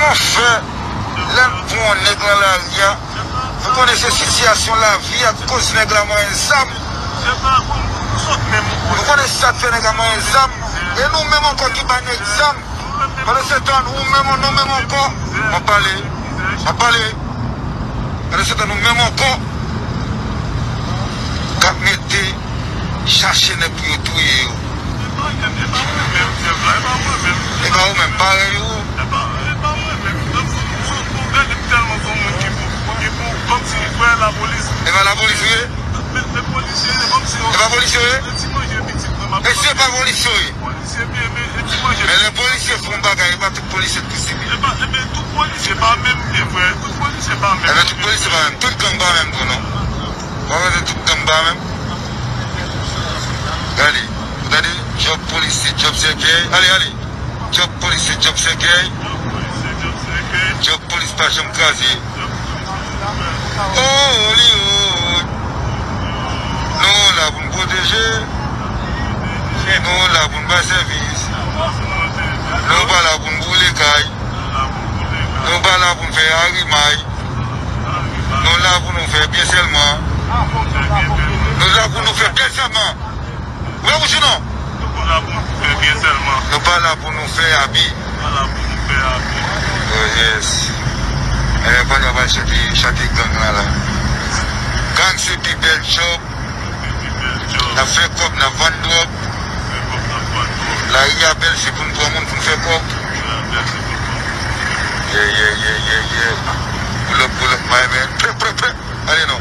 mon frère, là, pour un nègre dans la vie, vous connaissez cette situation, la vie, à cause de nègre à moyen sable. Vous connaissez ça, fait nègre à moyen sable. Et nous-mêmes encore qui bannons l'examen. Pendant ce temps, nous-mêmes encore, on parlait. Pendant ce temps, nous-mêmes encore, quand nous mettez, chercher les plus doués. Et quand vous-même, pareil, et va la police, et c'est pas police. Mais les policiers font bagaille, pas tout policier qui s'y met. Mais tout policier pas même, les frères, tout policier pas même. Mais tout policier pas même, tout gang pas même, non? Regardez, tout gang pas même. Allez, regardez, job policier, job sécurie. Allez, job policier, job sécurie. Job police pas jamais crasé. Oh, Léo. Non, là, vous me protégez. Non, là, vous ne pas service. Non, pas là, vous ne voulez caille. Non, pas là, vous ne faites arrimaille. Non, là, vous nous faites bien seulement. Non, là, vous nous faites bien seulement. Oui, ou sinon? Non, pas là, vous nous faites habit. Oh, yes. Eh, pas là, chaque gang là. Gang, c'est plus belle shop. La fait comme la vente. La ria belle, c'est pour nous prendre pour nous faire quoi? Yeah. Pull up, my man. Prêt. Allez, non.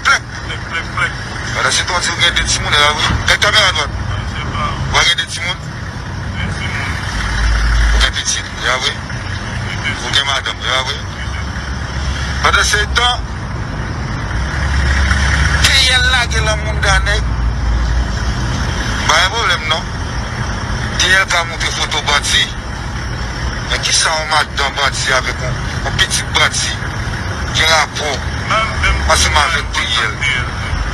Prêt. Voilà, c'est toi, c'est où il y a des timons, là, oui. Quelle caméra à droite? Vous voyez des timons? Aucun petit, là, oui. Aucun madame, là, oui. Pendant ce temps, qui est là qui est la mondanée? Pas un problème, non? Qui est qui a monté photo bâti? Mais qui s'en m'a dans bâti avec un petit bâti? Qui a rapport? Parce que je m'avais payé.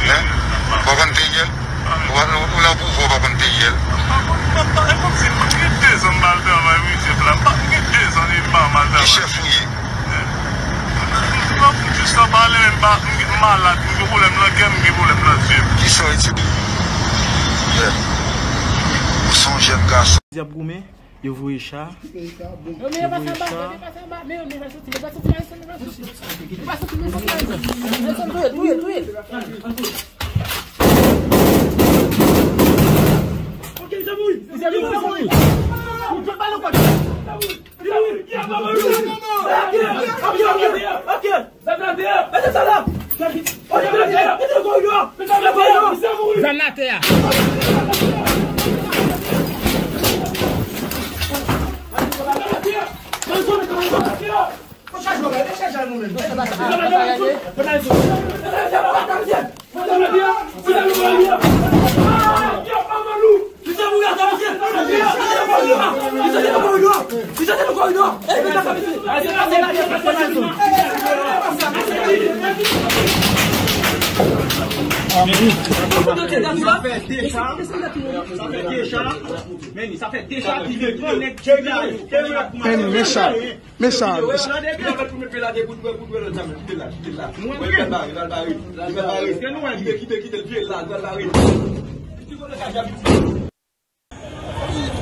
Hein? Vous avez payé? Vous l'avez prouvé, vous avez payé. Il chef fouillé. Qui sont ici? Son jeune garçon. Je vous échappe.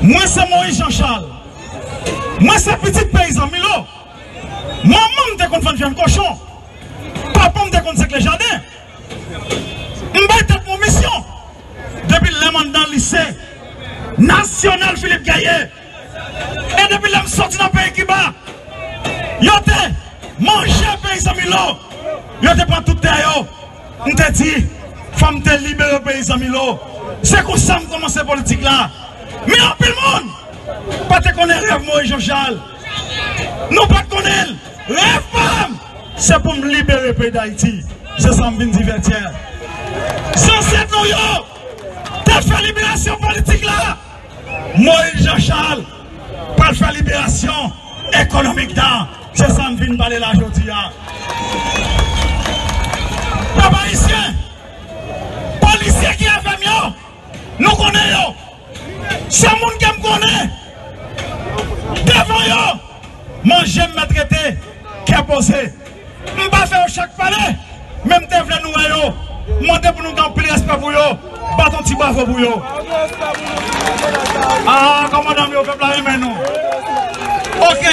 Moi c'est Moïse Jean-Charles. Moi c'est petit paysan Milo. Maman me déconfante un cochon. Papa me déconfante les jardins. M'batte mon mission. Depuis le mandat dans le lycée national Philippe Gaillet. Et depuis l'homme sorti dans le pays qui bat. Yote, manger paysan Milo. Yote prend tout terre. On te dit, femme te libérer paysan Milo. C'est comme ça que commence la politique là. Mais en plus le monde, pas te connaître rêve Moïse Jean-Charles. Nous pas te connaître rêve femme. C'est pour me libérer le pays d'Haïti. C'est ça me vient divertir. Sans cette noyau, t'as fait libération politique là. Moïse Jean-Charles, pas faire libération économique là. C'est ça me vient parler là aujourd'hui. Papa ici, policier qui a fait mieux, nous connaissons. C'est le monde qui me connaît. Devant eux, manger, me traiter, qui a posé. Je ne vais pas faire chaque palais. Même si vous voulez nous, montez pour nous camper, respect pour vous. Battons petit bafou pour vous. Ah, comment on peut parler maintenant? Ok.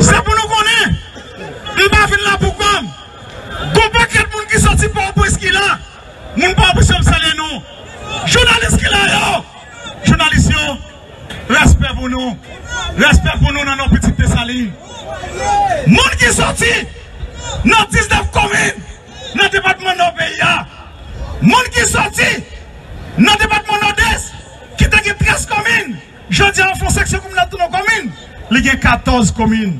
C'est pour nous connaître. Je ne vais pas venir là pour comme. Il y a pas de monde qui sortit pour vous ce qu'il a. Il n'y a pas de monde qui sortit pour vous. Journaliste qui là, journaliste, respect pour nous. Respect pour nous dans nos petites Dessalines. Monde qui sorti dans 19 communes, dans le département de nos pays. Monde qui sorti dans le département nord-est, qui a 13 communes. Je dis en fond section commune dans nos communes. Il y a 14 communes.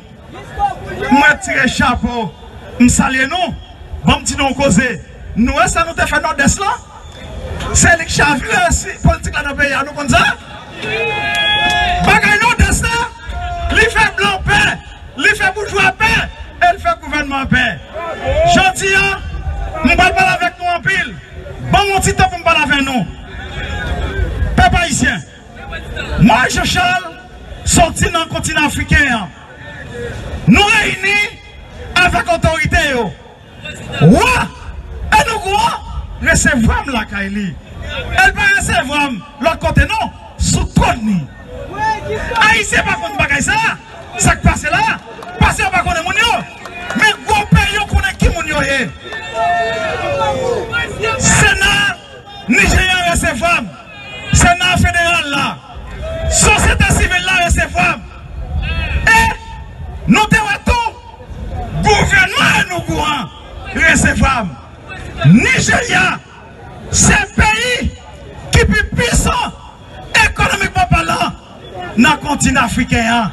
Moi, tire chapeau. Je salue nous. Bon, dis nous causer. Nous, ça nous fait nord-est là. C'est les chavirés politiques dans le pays. Nous comme ça. Bagay nous destin. Li fait blanc paix. Li fait bourgeois paix. Elle fait gouvernement paix. J'en dis, nous ne parlons pas avec nous en pile. Bon, mon petit temps pour nous parler avec nous. Peuple haïtien. Moi, Jean-Charles, sorti dans le continent africain. Nous réunis avec autorité. Ouah! Et nous quoi? Recevoir la Kaili. Elle va recevoir l'autre côté, non? Sous Tony. Haïtien, par contre, bagaille ça. Ça qui passe là. Passez par contre, mon yo. Mais gros pays, on connaît qui mon yo. Sénat, Nigeria, recevoir. Sénat fédéral là. Société civile là, recevoir. Et nous devons tout. Gouvernement et nous courant. Recevoir. Nigeria, c'est un pays qui est plus puissant économiquement parlant dans le continent africain.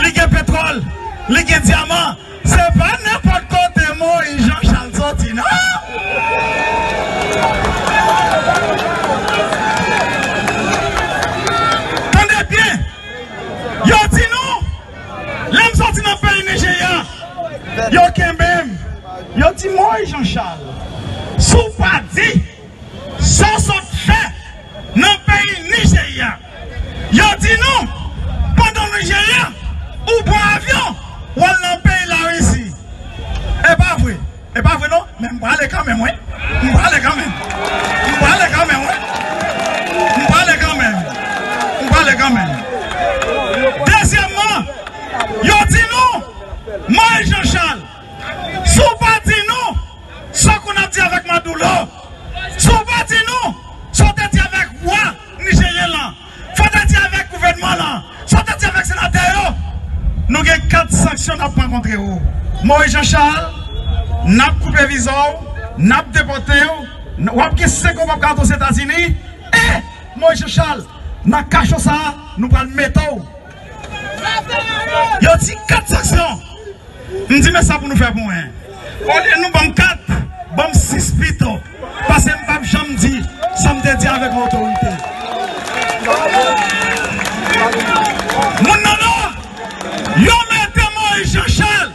Ligue pétrole, ligue diamant, c'est pas n'importe quoi de Moïse Jean-Charles Ottina. Tendez bien, yo dit nous, l'homme sorti dans le pays Nigeria, yo quand même, yo dit Moïse Jean-Charles. Sous pas dit, sans son fait, dans le pays Nigeria. Ils ont dit non, pendant le Nigeria, ou pour avion, ou dans le pays la Russie. Et pas vrai non, mais on va aller quand même, oui. On va aller quand même. On va aller quand même, oui. On va aller quand même. On va aller quand même. Deuxièmement, ils ont dit non, moi et Jean-Charles, sous pas dit non, sans qu'on a dit avec ma douleur, sont pas dit non, sont dit avec moi, Nigérien là, faut dit avec gouvernement là, sont dit avec sénateur. Nous avons 4 sanctions à prendre contre vous. Moi et Jean-Charles, nous avons coupé visa, nous avons déporté, nous avons fait 5 ans pour aux États-Unis, et moi et Jean-Charles, nous avons caché ça, nous avons le métaux. Il y a 4 sanctions. Nous disons ça pour nous faire bon. Nous avons 4. Bon, 6 pito, parce que je jamais dit, ça me dit avec autorité. Mon nana, yo mette Moïse Jean-Charles,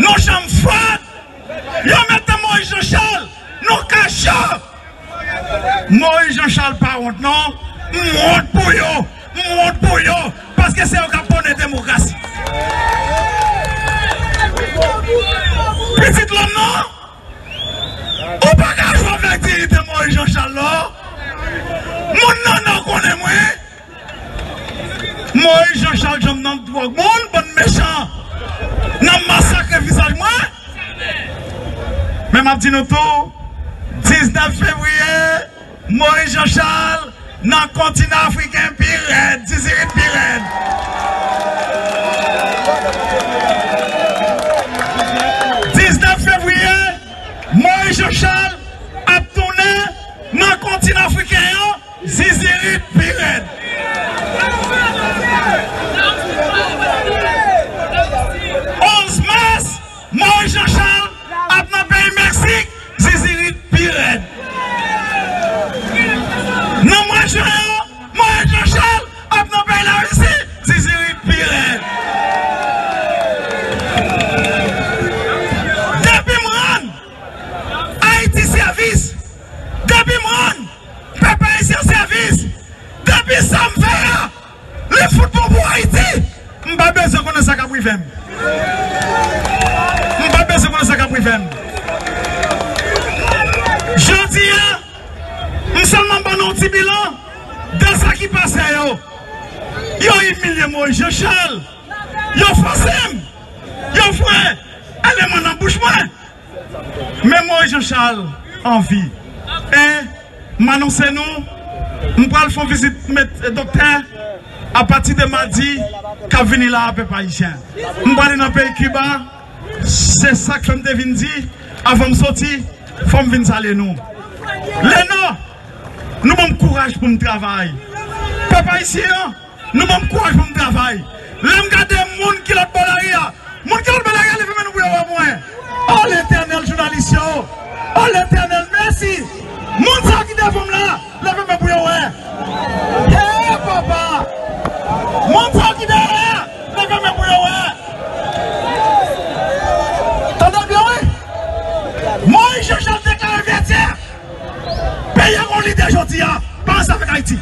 nous sommes froides, yo mette Moïse Jean-Charles, nous cachons. Moïse Jean-Charles, par contre, non, monte pour yo, parce que c'est au Capone de la démocratie. Petit l'homme, non? Ou pas qu'à jouer avec dignité, moi et Jean-Charles. Mon nom connaît moi. Moi et Jean-Charles, je me nomme drogue, mon bon méchant. N'a massacré visage moi. Même à petit noto, 19 février, moi et Jean-Charles, dans le continent africain, pirate, 18 pirate. 19 février. Moïse Jean-Charles a tourné dans le continent africain, Ziziri Pired. Yeah. 11 mars, Moïse Jean-Charles a dans le pays Mexique, Ziziri Pired. Yeah. Nous, moi, Jean-Charles, pour Haïti, je n'ai pas besoin de ça pour vivre. Je n'ai pas besoin de ça pour vivre. Je dis, nous sommes dans un petit bilan de ce qui passe. Ils ont humilié Moïse Jean-Charles. Ils ont forcé. Ils ont fait. Allez, mon embouche moi. Mais Moïse Jean-Charles en vie. Et m'annoncez-nous. Nous allons visiter le docteur à partir de mardi qui venu là à peu près. Nous allons dans le pays Cuba. C'est ça que je me dire. Avant de sortir, il faut venir aller nous. Nous avons courage pour le travail. Papa ici, nous avons courage pour le travail. Nous regardons les gens qui ont le balaria. Les gens qui ont le balaria, ils viennent nous voir moins. Oh l'éternel journaliste, oh l'éternel merci. Les gens qui devant là, ils viennent nous voir moins. Hé papa, les gens qui derrière, ils viennent nous voir moins. T'entends bien oui? Moi, je chante déclaré vertière. Payez mon leader aujourd'hui, pense avec Haïti.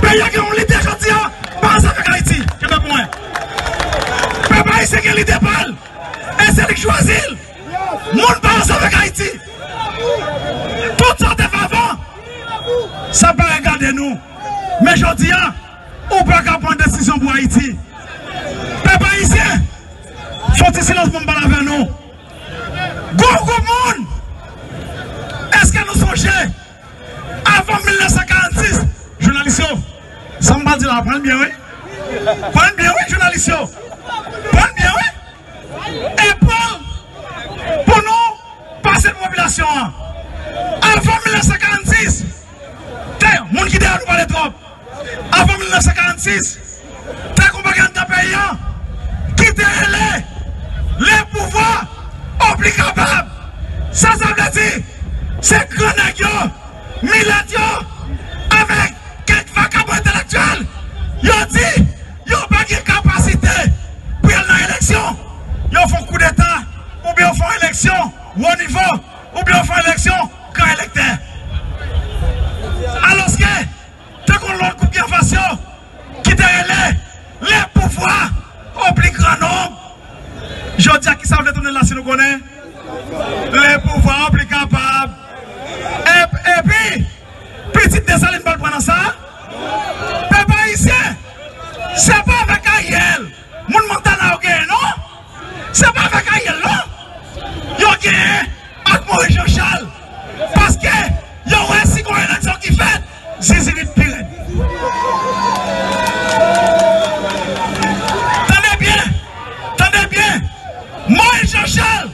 Payez mon leader aujourd'hui, pense avec Haïti. C'est le point. Papa, c'est que l'idée parle. Et c'est qui choisit. Monde pense avec Haïti. Toutes sortes de faveurs. Ça peut regarder nous. Mais aujourd'hui, on peut prendre une décision pour Haïti. Papa, ici, faut que silence pour parler avec nous. Gourou monde. Est-ce que nous songez avant 1946, journalistes, ça m'a dit là, prenez bien oui. Prenez bien oui, journalistes. Prenez bien oui. Et pour nous, passer la population. Avant 1946, les gens qui dérange pas les troupes. Avant 1946, les compagnons de payants qui déraient les pouvoirs obligables. Ça, ça veut dire. C'est Grenadier, Miladier, avec quelques vagabonds intellectuels, ils ont dit, ils n'ont pas de capacité pour aller dans l'élection. Ils ont fait un coup d'État, ou bien ils font une élection au haut niveau, ou bien ils font une élection quand électeur. Alors que, tant qu'on a l'autre gouvernement qui déraille les pouvoirs, oblige grand nombre, je dis à qui ça veut donner là si nous connaissons, les pouvoirs obligent capables. Et puis, petite Dessalines va prendre ça. Papa ici, c'est pas avec Ariel. Mon Montana a gagné, non? C'est pas avec Ariel, non? Il a gagné avec Moïse Jean-Charles. Parce que, il y a un si grand élection qui fait, c'est Zizi Piré. Tenez bien, Moïse Jean-Charles,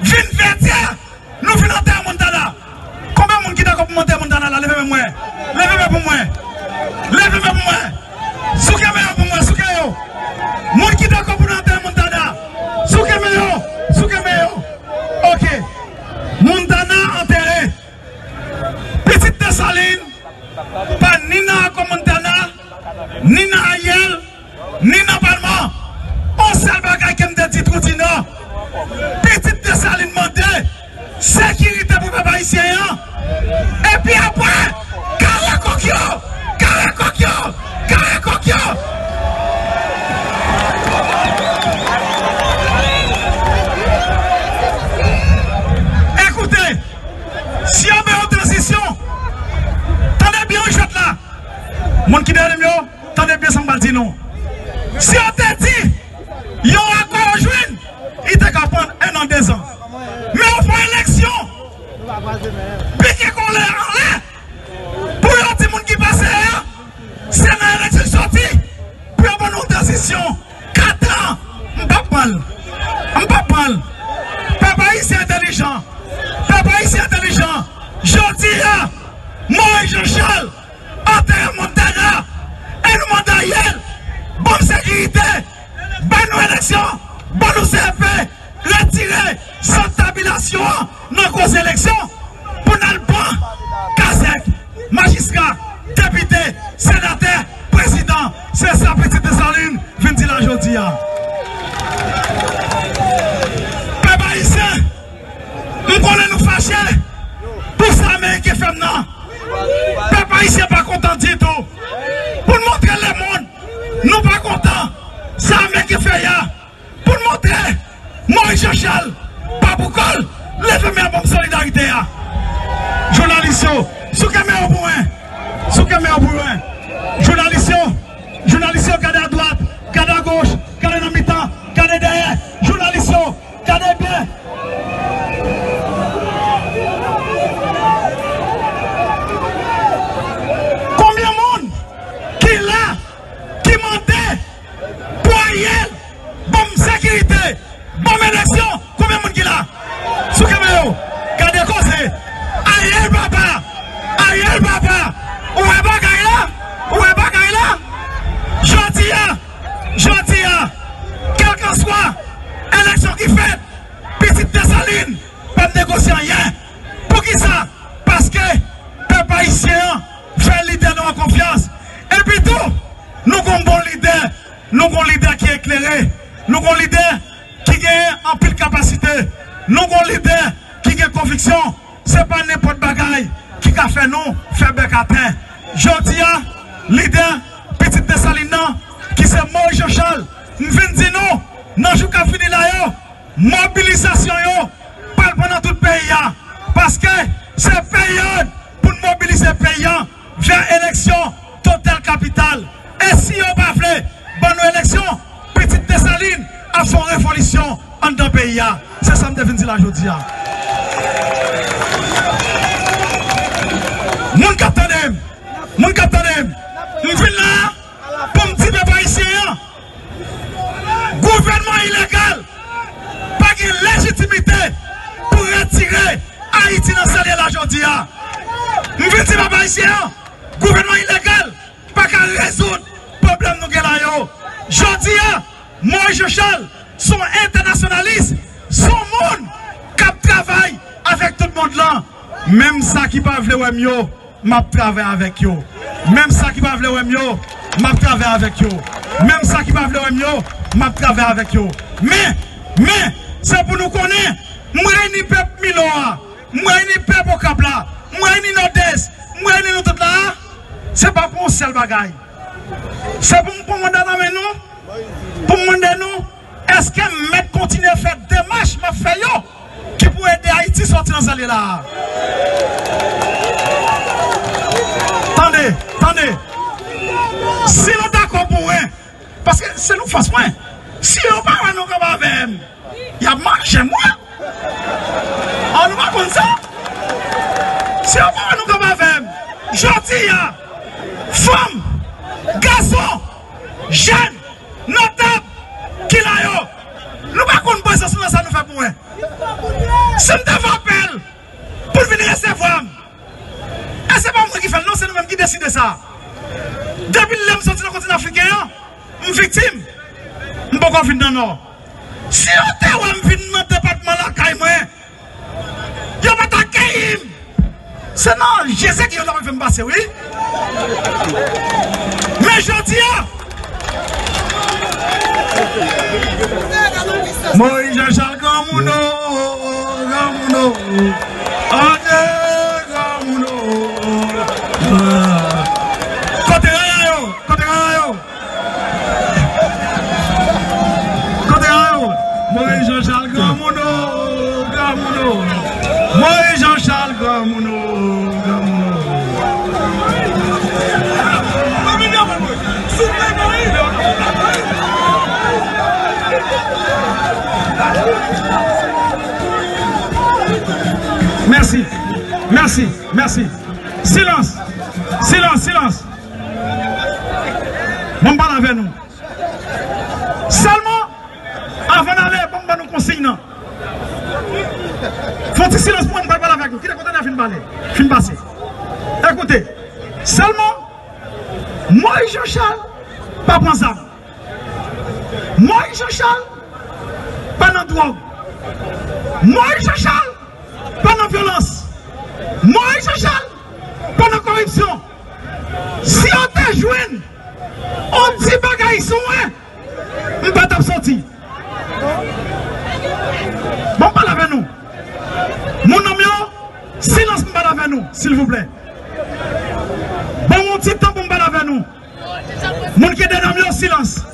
vine vertière, nous venons de Montana. Montez Montana là, levez-moi, levez-moi pour moi, levez-moi pour moi, soukez-moi pour moi, soukez-moi, mon qui d'accord pour monter Montana, soukez-moi, soukez-moi, ok, Montana enterré, petite Dessalines, pas Nina comme Montana, Nina Ayel, Nina Palma, on sait pas qu'à qui me dit Troutino, petite Dessalines montée, sécurité pour papa ici, hein? Et puis après, carré coquio. Écoutez, si on met en transition, tenez bien, je vais là. Mon qui derrière moi, tenez bien, ça me dit non. Si on te dit, il y a encore un joint, il te capable un an, 2 ans. Mais on fait élection. Piquez qu'on l'a en l'air. Pour les petits monde qui passent, c'est dans l'élection sortie. Puis on prend une transition. 4 ans, on ne peut pas. Papa ici intelligent. Jodi, moi et Jean-Charles, en terre Montana, et nous mandaillons. Bonne sécurité, bonne élection, bonne CFP, retirez. Sans tabulation dans grosse élection pour n'albon Kazek, magistrat, député, sénateur, président, c'est ça petite Dessalines, vient dire aujourd'hui. Papa ici, nous voulons nous fâcher pour ça mais qui fait non. Papa ici pas content du tout. Pour montrer le monde, Moïse Jean-Charles, pas pour col, lève-moi pour solidarité. Journalistes, soukez-moi au point. Soukez-moi au point. Journalistes, regardez à droite, regardez à gauche, regardez dans le mi-temps, regardez derrière. Journalistes, regardez bien. Combien de monde qui est là, qui mentait, poignet, bonne sécurité, bonne élection, combien de monde qui est là? Soukez-moi, regardez à cause. Ariel Papa, Ariel Papa, où est Bagay là? Où est Bagay là? Jodia, quel qu'en soit, élection qui fait, petite Dessalines, pas de négocier rien. Pour qui ça? Parce que, peuple haïtien, fait leader nous en confiance. Et puis tout, nous avons un bon leader, nous avons un leader qui est éclairé, nous avons un leader qui a en pile capacité, nous avons un leader qui a conviction. Ce n'est pas n'importe bagaille qui a fait nous faire Bekatin. Jodia, leader, petit Dessalines, qui c'est Moïse Jean-Charles, nous venons dire nous, dans le jour qui a fini là, mobilisation, parle pendant tout le pays. Parce que c'est payant pour mobiliser les paysans vers élection totale capitale. Et si on ne veut pas, bonne élection, petit Dessalines a son révolution en dans le pays. C'est ça que je viens dire là aujourd'hui. Mon capitaine, nous venons là pour me dire que pas ici. Gouvernement illégal, pas de légitimité pour retirer Haïti dans sa ligne aujourd'hui. Nous venons dire pas ici. Gouvernement illégal, pas qu'à résoudre le problème nous avons. Aujourd'hui, Moïse Jean-Charles, son internationaliste, son monde qui travaille avec tout le monde là. Même ça qui parle de mieux. Je travaille avec vous. Même ça qui va vouloir mieux, je travaille avec vous. Même ça qui va vouloir mieux, je travaille avec vous. Mais, c'est pour nous connaître. Moi, je ne peux pas Miloa. Moi, je ne peux pas Kabla. Moi, je ne peux pas. Moi, je ne peux pas. Ce n'est pas pour nous seul bagaille. C'est pour nous demander nous. Pour nous demander nous. Est-ce que je continue à faire des marches, ma fais qui pour aider Haïti à sortir dans cette là. Attendez. Si nous sommes d'accord pour eux, parce que c'est nous face moins. Si nous ne sommes pas d'accord avec eux, il y a marché moi. On ne va pas comme ça. Si nous ne sommes pas d'accord avec eux, gentil, femme, garçon, jeune, notable, qui l'a eu. Nous ne pouvons pas ça, ça nous fait pour eux. Si nous devons appeler pour venir recevoir. Et ce n'est pas nous qui fait, non, c'est nous-mêmes qui décidons ça. Depuis que nous sommes sortis dans le continent africain, nous sommes victimes. Nous ne sommes pas venus dans le nord. Si on est venu dans le département là, il y a pas de caïm. C'est non, je sais qu'il y a un homme passer, oui. Mais je dis, Moïse Jean-Charles, Gamouno. Merci. Silence. Bon parle avec nous. Seulement, avant d'aller, bon nous consigne. Faut-il silence pour nous parler avec nous. Qui est content de finir parler? Fin passer. Écoutez, seulement, moi et Jean-Charles, pas prendre ça. Moi et Jean-Charles, pas dans drogue. Moi et Jean-Charles, pas dans violence. Moïse Jean-Charles, pas de corruption. Si on te joint, on dit bagaille sont on ne peut pas sortir. Bon, parle avec nous. Mon nom, silence, parle avec nous, s'il vous plaît. Bon, mon petit temps, parle avec nous. Mon qui est dans le silence.